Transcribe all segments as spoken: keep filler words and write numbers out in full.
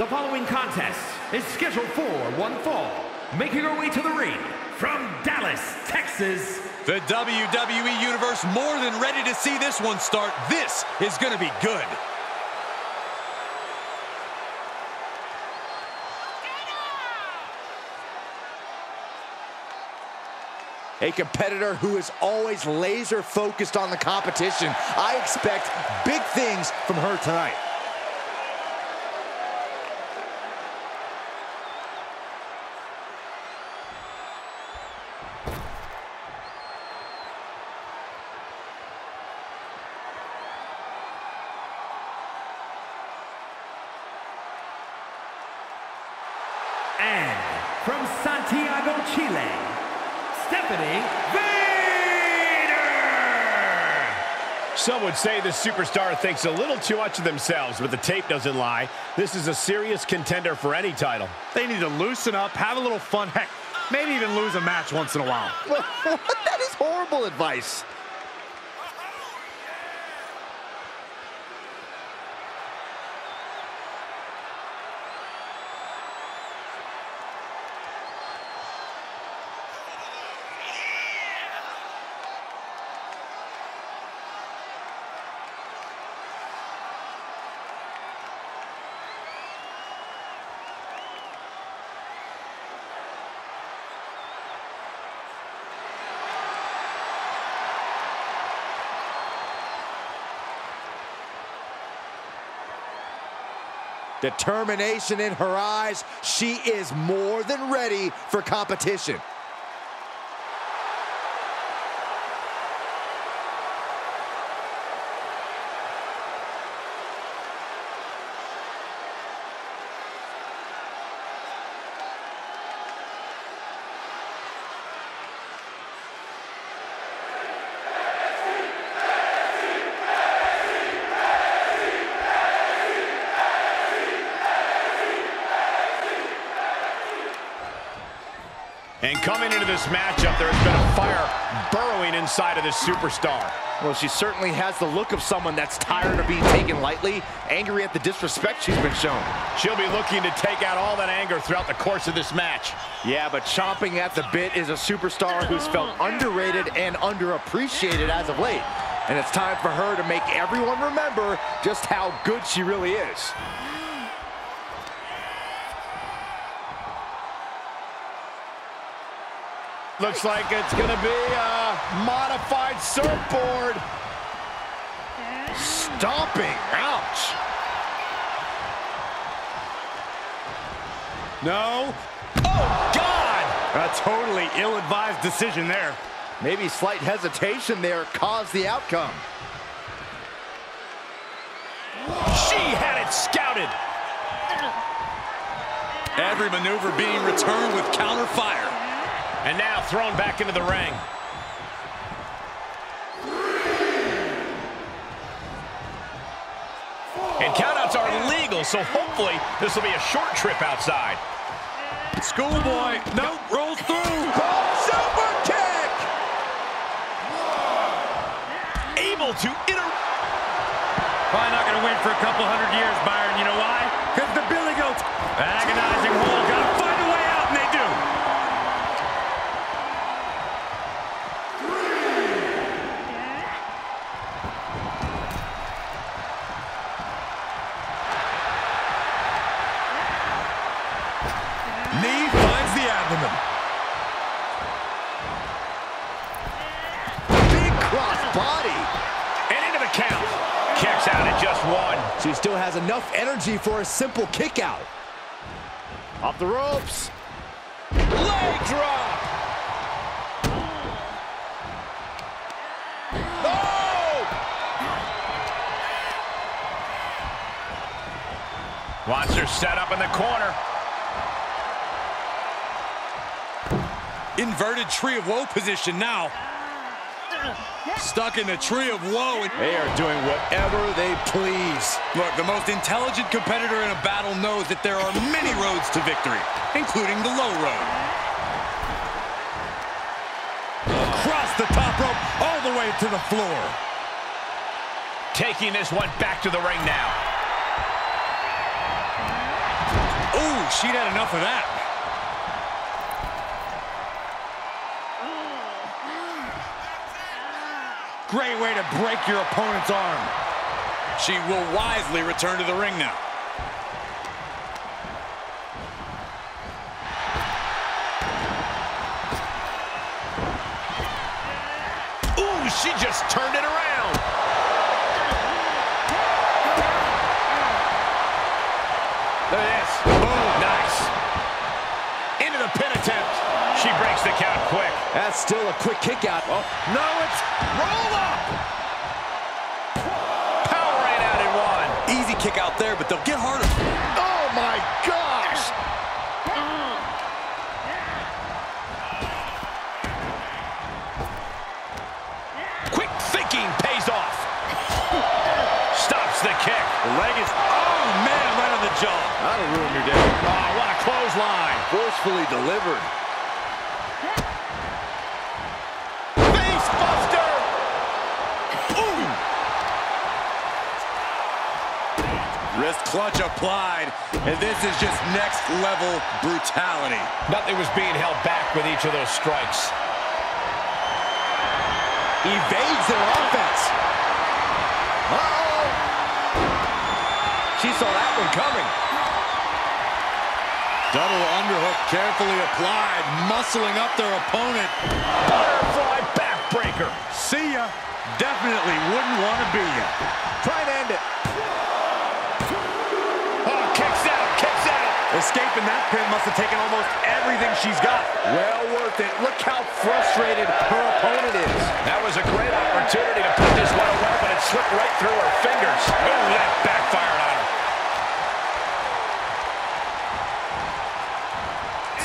The following contest is scheduled for one fall. Making her way to the ring from Dallas, Texas. The W W E Universe more than ready to see this one start. This is going to be good. A competitor who is always laser focused on the competition. I expect big things from her tonight. And from Santiago, Chile, Stephanie Vaquer! Some would say this superstar thinks a little too much of themselves, but the tape doesn't lie. This is a serious contender for any title. They need to loosen up, have a little fun, heck, maybe even lose a match once in a while. That is horrible advice. Determination in her eyes. She is more than ready for competition. And coming into this matchup, there has been a fire burrowing inside of this superstar. Well, she certainly has the look of someone that's tired of being taken lightly, angry at the disrespect she's been shown. She'll be looking to take out all that anger throughout the course of this match. Yeah, but chomping at the bit is a superstar who's felt underrated and underappreciated as of late. And it's time for her to make everyone remember just how good she really is. Looks like it's going to be a modified surfboard. Stomping. Ouch. No. Oh, God. A totally ill-advised decision there. Maybe slight hesitation there caused the outcome. She had it scouted. Every maneuver being returned with counter fire. And now thrown back into the ring. Three, and countouts are legal, so hopefully this will be a short trip outside. Schoolboy, nope, rolls through. Super kick! Able to enter. Probably not going to win for a couple hundred years, Byron. You know why? Because the Billy Goats. Agonizing hole. Got to find a way out, and they do. Knee finds the abdomen. Big cross body. And into the count. Kicks out at just one. She still has enough energy for a simple kick out. Off the ropes. Leg drop. Oh! Watch her set up in the corner. Inverted tree of woe position now. Stuck in the tree of woe. They are doing whatever they please. Look, the most intelligent competitor in a battle knows that there are many roads to victory, including the low road. Across the top rope, all the way to the floor. Taking this one back to the ring now. and she'd had enough of that. Great way to break your opponent's arm. She will wisely return to the ring now. Ooh, she just turned it around. Look at this. Boom, nice. Into the pin attempt. She breaks the count quick. That's still a quick kick out. Oh, no, it's roll up. Power right out in one. Easy kick out there, but they'll get harder. Oh, my gosh. Quick thinking pays off. Stops the kick. The leg is, oh, man, right on the jaw. That'll ruin your day. Oh, what a clothesline. Forcefully delivered. Wrist clutch applied, and this is just next-level brutality. Nothing was being held back with each of those strikes. Evades their offense. Uh-oh. She saw that one coming. Double underhook carefully applied, muscling up their opponent. Butterfly backbreaker. See ya. Definitely wouldn't want to be ya. Try to end it. Escaping that pin must have taken almost everything she's got. Well worth it. Look how frustrated her opponent is. That was a great opportunity to put this one away, but it slipped right through her fingers. Ooh, that backfired on her.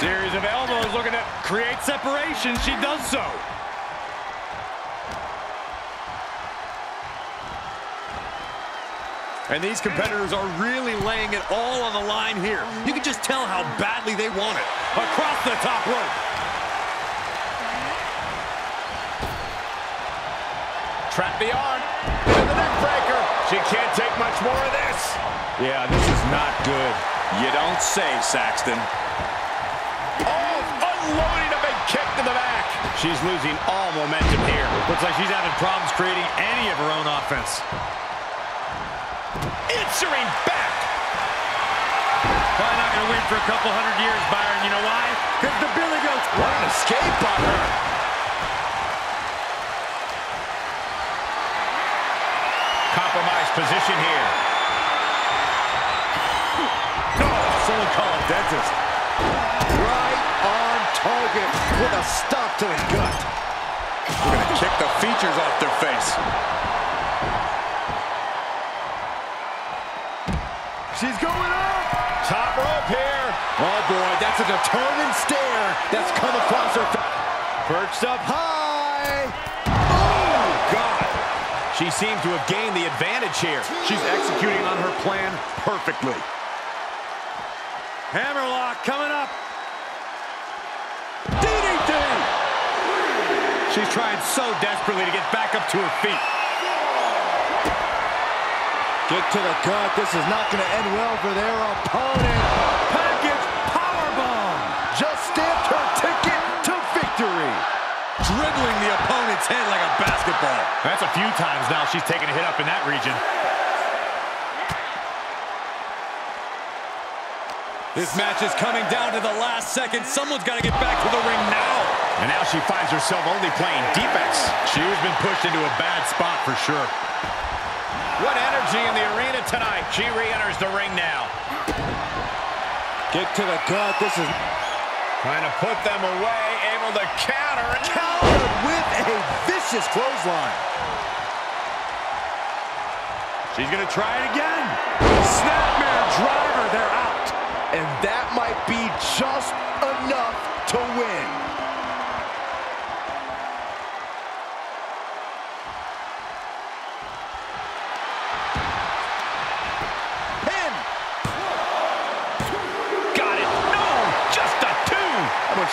Series of elbows looking to create separation. She does so. And these competitors are really laying it all on the line here. You can just tell how badly they want it. Across the top rope. Trap the arm. And the neck breaker. She can't take much more of this. Yeah, this is not good. You don't say, Saxton. Oh, unloading a big kick to the back. She's losing all momentum here. Looks like she's having problems creating any of her own offense. Answering back. Probably not going to win for a couple hundred years, Byron. You know why? Because the Billy Goats want an escape on her. Compromised position here. No, someone call a dentist. Right on target with a stop to the gut. We're going to kick the features off their face. She's going up. Top rope here. Oh, boy, that's a determined stare that's come across her face. Perched up high. Oh, God. She seems to have gained the advantage here. She's executing on her plan perfectly. Hammerlock coming up. D D T. She's trying so desperately to get back up to her feet. Kick to the gut. This is not going to end well for their opponent. Package powerbomb. Just stamped her ticket to victory. Dribbling the opponent's head like a basketball. That's a few times now she's taken a hit up in that region. This match is coming down to the last second. Someone's got to get back to the ring now. And now she finds herself only playing defense. She has been pushed into a bad spot for sure. What energy in the arena tonight. She re-enters the ring now. Kick to the gut. This is trying to put them away. Able to counter. Counter with a vicious clothesline. She's going to try it again. Snapmare driver. They're out. And that might be just enough to win.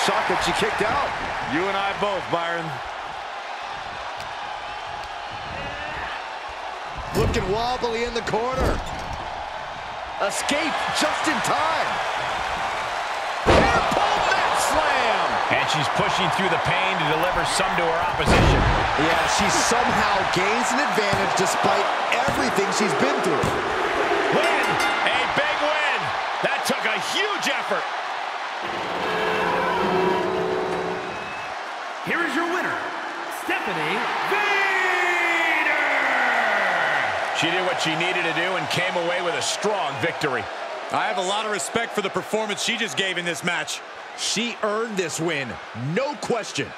Shocked that she kicked out. You and I both, Byron. Looking wobbly in the corner. Escape just in time. And she's pushing through the pain to deliver some to her opposition. Yeah, she somehow gains an advantage despite everything she's been through. Win! A big win! That took a huge effort. Here is your winner, Stephanie Vaquer! She did what she needed to do and came away with a strong victory. I have a lot of respect for the performance she just gave in this match. She earned this win, no question.